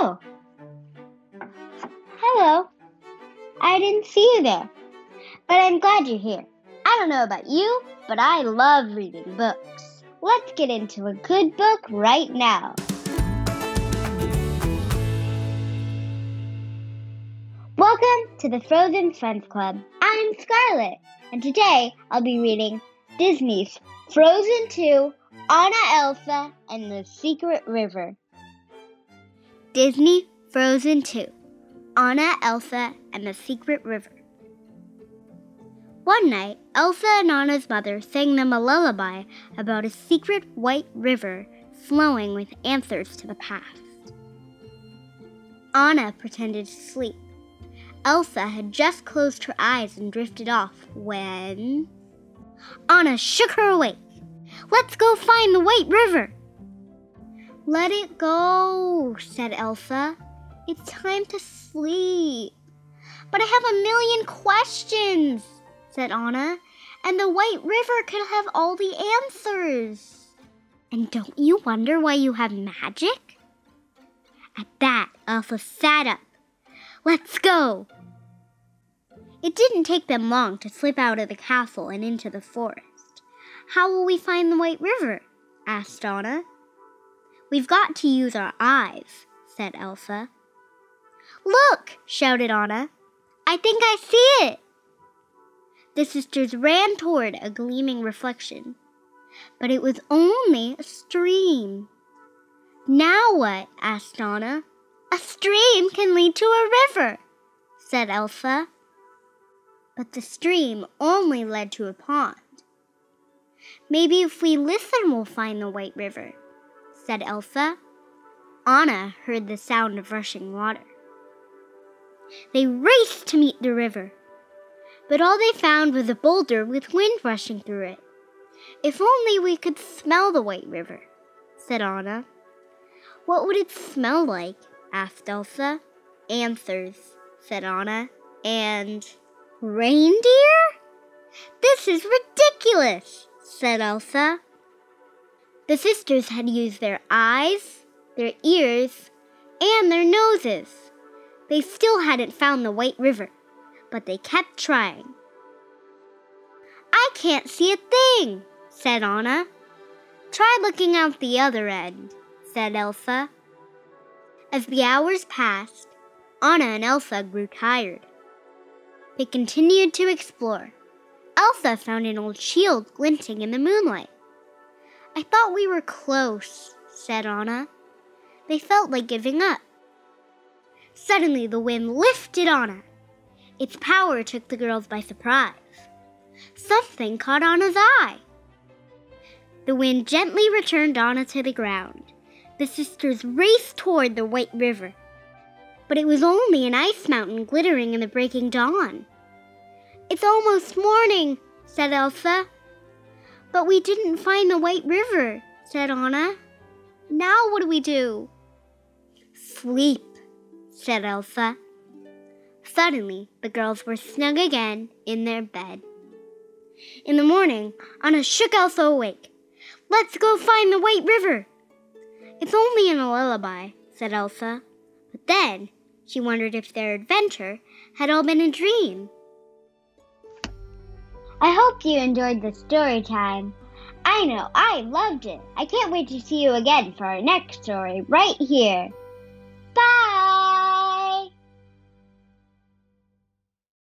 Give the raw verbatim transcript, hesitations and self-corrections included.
Oh, hello. I didn't see you there, but I'm glad you're here. I don't know about you, but I love reading books. Let's get into a good book right now. Welcome to the Frozen Friends Club. I'm Scarlett, and today I'll be reading Disney's Frozen two, Anna, Elsa, and the Secret River. Disney Frozen two, Anna, Elsa, and the Secret River. One night, Elsa and Anna's mother sang them a lullaby about a secret white river flowing with answers to the past. Anna pretended to sleep. Elsa had just closed her eyes and drifted off when Anna shook her awake. "Let's go find the White River." "Let it go," said Elsa. "It's time to sleep." "But I have a million questions," said Anna, "and the White River could have all the answers." "And don't you wonder why you have magic?" At that, Elsa sat up. "Let's go." It didn't take them long to slip out of the castle and into the forest. "How will we find the White River?" asked Anna. "We've got to use our eyes," said Elsa. "Look!" shouted Anna. "I think I see it!" The sisters ran toward a gleaming reflection, but it was only a stream. "Now what?" asked Anna. "A stream can lead to a river," said Elsa. But the stream only led to a pond. "Maybe if we listen, we'll find the White River," said Elsa. Anna heard the sound of rushing water. They raced to meet the river, but all they found was a boulder with wind rushing through it. "If only we could smell the White River," said Anna. "What would it smell like?" asked Elsa. "Answers," said Anna, "and reindeer?" "This is ridiculous," said Elsa. The sisters had used their eyes, their ears, and their noses. They still hadn't found the White River, but they kept trying. "I can't see a thing," said Anna. "Try looking out the other end," said Elsa. As the hours passed, Anna and Elsa grew tired. They continued to explore. Elsa found an old shield glinting in the moonlight. "I thought we were close," said Anna. They felt like giving up. Suddenly, the wind lifted Anna. Its power took the girls by surprise. Something caught Anna's eye. The wind gently returned Anna to the ground. The sisters raced toward the White River, but it was only an ice mountain glittering in the breaking dawn. "It's almost morning," said Elsa. "But we didn't find the White River," said Anna. "Now what do we do?" "Sleep," said Elsa. Suddenly, the girls were snug again in their bed. In the morning, Anna shook Elsa awake. "Let's go find the White River." "It's only in a lullaby," said Elsa. But then she wondered if their adventure had all been a dream. I hope you enjoyed the story time. I know, I loved it. I can't wait to see you again for our next story right here.